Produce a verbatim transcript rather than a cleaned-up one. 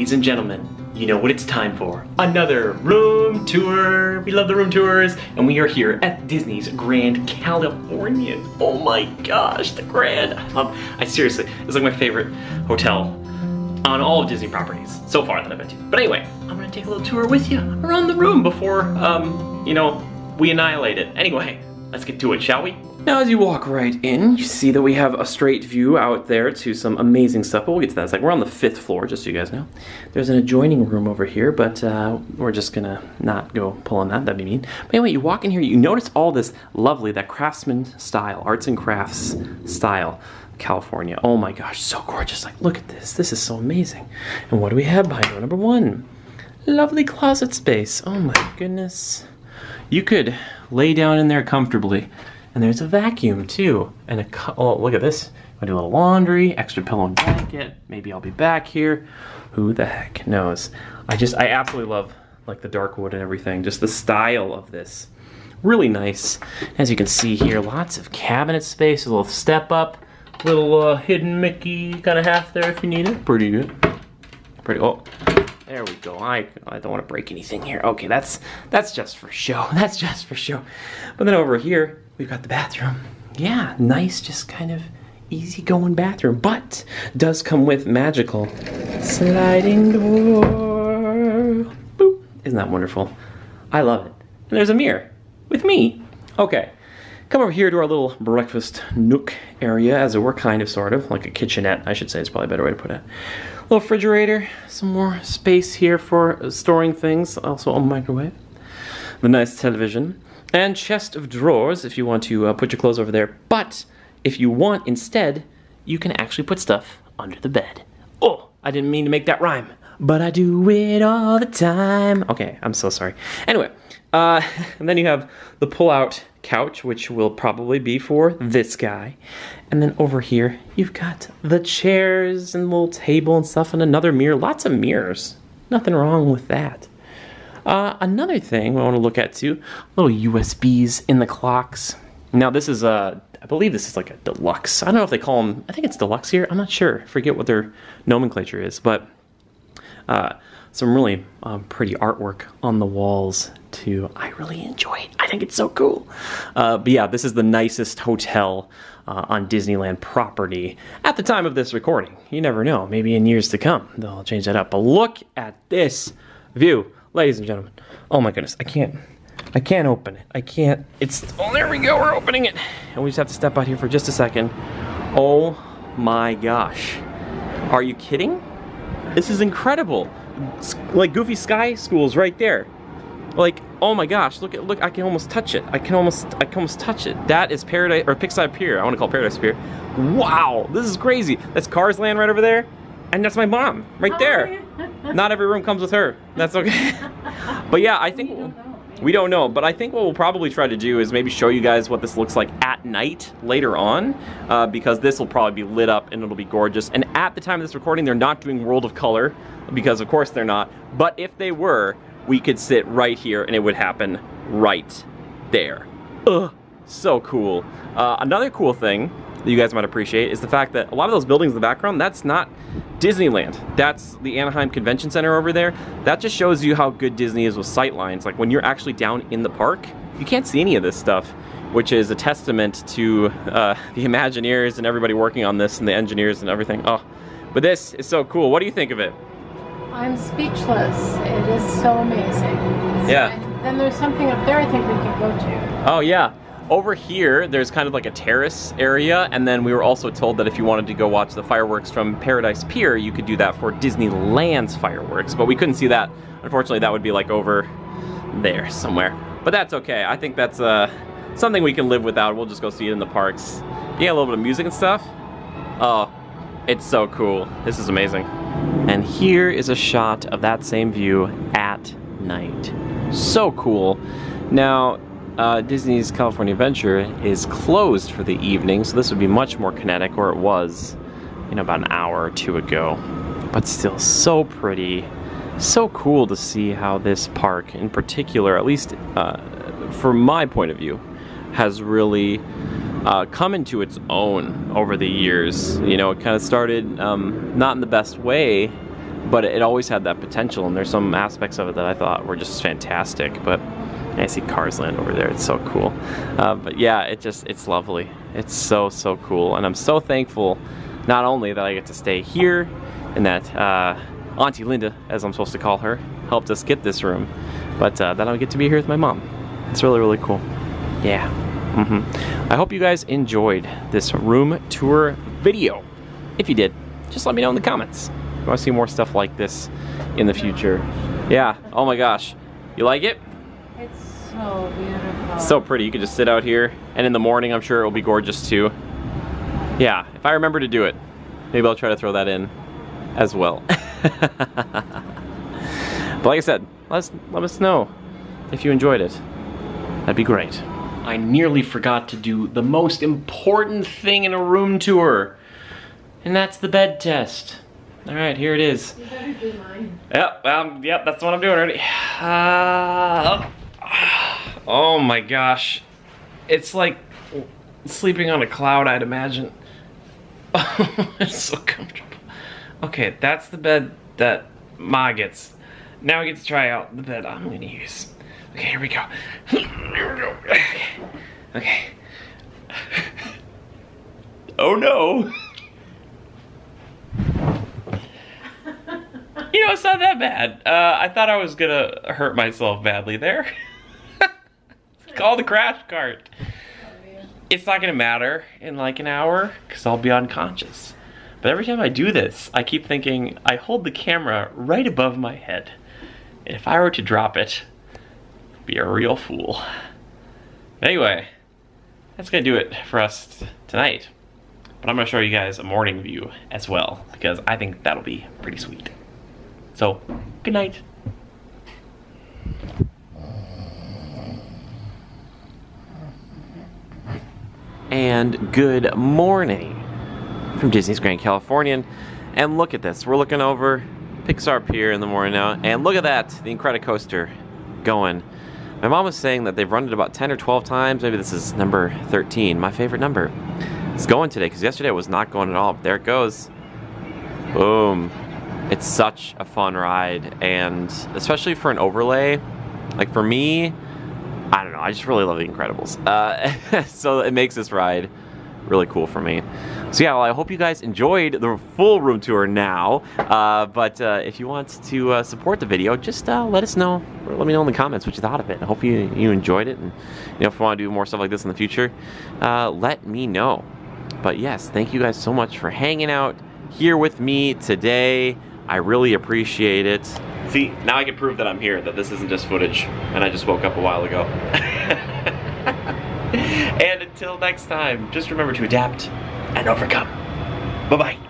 Ladies and gentlemen, you know what it's time for. Another room tour. We love the room tours. And we are here at Disney's Grand Californian. Oh my gosh, the Grand. I love, I seriously, it's like my favorite hotel on all of Disney properties so far that I've been to. But anyway, I'm gonna take a little tour with you around the room before, um, you know, we annihilate it. Anyway, let's get to it, shall we? Now as you walk right in, you see that we have a straight view out there to some amazing stuff, but we'll get to that. It's like we're on the fifth floor, just so you guys know. There's an adjoining room over here, but uh, we're just gonna not go pull on that, that'd be mean. But anyway, you walk in here, you notice all this lovely, that craftsman style, arts and crafts style, California. Oh my gosh, so gorgeous, like look at this, this is so amazing. And what do we have by door number one? Lovely closet space, oh my goodness. You could lay down in there comfortably. And there's a vacuum too, and a, oh look at this, I do a little laundry, extra pillow and blanket, maybe I'll be back here, who the heck knows. I just, I absolutely love like the dark wood and everything, just the style of this, really nice. As you can see here, lots of cabinet space, a little step up, little uh, hidden Mickey kind of half there if you need it, pretty good, pretty, oh. There we go. I, I don't want to break anything here. Okay, that's that's just for show. That's just for show. But then over here, we've got the bathroom. Yeah, nice, just kind of easygoing bathroom, but does come with magical sliding door. Boop. Isn't that wonderful? I love it. And there's a mirror with me. Okay. Come over here to our little breakfast nook area, as it were, kind of, sort of, like a kitchenette, I should say, is probably a better way to put it. Little refrigerator, some more space here for storing things, also a microwave, the nice television, and chest of drawers if you want to uh, put your clothes over there, but if you want instead, you can actually put stuff under the bed. Oh, I didn't mean to make that rhyme, but I do it all the time. Okay, I'm so sorry. Anyway, uh, and then you have the pull-out couch, which will probably be for this guy. And then over here, you've got the chairs and little table and stuff and another mirror. Lots of mirrors. Nothing wrong with that. Uh, another thing I want to look at too, little U S Bs in the clocks. Now this is a, I believe this is like a deluxe. I don't know if they call them, I think it's deluxe here. I'm not sure. I forget what their nomenclature is, but uh, some really um, pretty artwork on the walls too. I really enjoy it. I think it's so cool. Uh, but yeah, this is the nicest hotel uh, on Disneyland property at the time of this recording. You never know. Maybe in years to come, they'll change that up. But look at this view, ladies and gentlemen. Oh my goodness, I can't, I can't open it. I can't, it's, oh, there we go, we're opening it. And we just have to step out here for just a second. Oh my gosh. Are you kidding? This is incredible. Like Goofy Sky Schools right there. Like, oh my gosh, look at, look, I can almost touch it. I can almost, I can almost touch it. That is Paradise, or Pixar Pier. I want to call it Paradise Pier. Wow, this is crazy. That's Cars Land right over there. And that's my mom, right there. Not every room comes with her. That's okay. But yeah, I think, we don't know. we don't know, but I think what we'll probably try to do is maybe show you guys what this looks like at night later on, uh, because this will probably be lit up and it'll be gorgeous. And at the time of this recording, they're not doing World of Color, because of course they're not. But if they were, we could sit right here and it would happen right there. Ugh, so cool. Uh, another cool thing that you guys might appreciate is the fact that a lot of those buildings in the background, that's not Disneyland. That's the Anaheim Convention Center over there. That just shows you how good Disney is with sight lines. Like when you're actually down in the park, you can't see any of this stuff, which is a testament to uh, the Imagineers and everybody working on this and the engineers and everything. Oh, but this is so cool. What do you think of it? I'm speechless. It is so amazing. Yeah. And then there's something up there I think we can go to. Oh yeah. Over here, there's kind of like a terrace area, and then we were also told that if you wanted to go watch the fireworks from Paradise Pier, you could do that for Disneyland's fireworks, but we couldn't see that. Unfortunately, that would be like over there somewhere. But that's okay. I think that's uh, something we can live without. We'll just go see it in the parks. Yeah, a little bit of music and stuff. Oh, it's so cool. This is amazing. And here is a shot of that same view at night. So cool. Now, uh, Disney's California Adventure is closed for the evening, so this would be much more kinetic, or it was, you know, about an hour or two ago. But still so pretty. So cool to see how this park, in particular, at least uh, from my point of view, has really Uh, come into its own over the years. You know, it kind of started um, not in the best way, but it always had that potential, and there's some aspects of it that I thought were just fantastic. But I see Cars Land over there, it's so cool. Uh, but yeah, it just, it's lovely. It's so, so cool, and I'm so thankful not only that I get to stay here, and that uh, Auntie Linda, as I'm supposed to call her, helped us get this room, but uh, that I get to be here with my mom. It's really, really cool. Yeah. Mm-hmm. I hope you guys enjoyed this room tour video. If you did, just let me know in the comments. I want to see more stuff like this in the future. Yeah, oh my gosh. You like it? It's so beautiful. So pretty. You could just sit out here, and in the morning I'm sure it will be gorgeous too. Yeah, if I remember to do it, maybe I'll try to throw that in as well. But like I said, let us, let us know if you enjoyed it. That'd be great. I nearly forgot to do the most important thing in a room tour, and that's the bed test. All right, here it is. You better do mine. Yep, um, yep, that's what I'm doing already. Uh, oh, oh my gosh. It's like sleeping on a cloud, I'd imagine. It's so comfortable. Okay, that's the bed that Ma gets. Now we get to try out the bed I'm gonna use. Okay, here we go. Here we go. Okay. Okay. Oh no. You know, it's not that bad. Uh, I thought I was gonna hurt myself badly there. Call the crash cart. Oh, yeah. It's not gonna matter in like an hour, because I'll be unconscious. But every time I do this, I keep thinking, I hold the camera right above my head. And if I were to drop it, I'd be a real fool. Anyway, that's gonna do it for us tonight. But I'm gonna show you guys a morning view as well, because I think that'll be pretty sweet. So, good night. And good morning from Disney's Grand Californian. And look at this, we're looking over Pixar Pier in the morning now. And look at that, the Incredicoaster going. My mom was saying that they've run it about ten or twelve times. Maybe this is number thirteen, my favorite number. It's going today, because yesterday it was not going at all. There it goes. Boom. It's such a fun ride, and especially for an overlay, like for me, I don't know, I just really love The Incredibles. Uh, so it makes this ride really cool for me. So yeah, well, I hope you guys enjoyed the full room tour now, uh, but uh, if you want to uh, support the video, just uh, let us know, or let me know in the comments what you thought of it. I hope you, you enjoyed it, and you know, if you want to do more stuff like this in the future, uh, let me know. But yes, thank you guys so much for hanging out here with me today. I really appreciate it. See, now I can prove that I'm here, that this isn't just footage, and I just woke up a while ago. And until next time, just remember to adapt and overcome. Bye-bye.